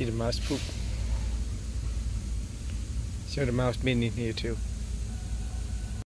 See the mouse poop. So the mouse been in here too.